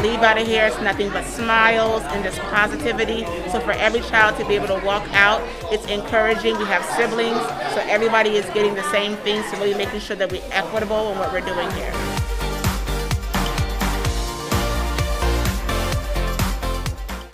I leave out of here, it's nothing but smiles and just positivity. So for every child to be able to walk out, it's encouraging. We have siblings, so everybody is getting the same thing. So really making sure that we're equitable in what we're doing here.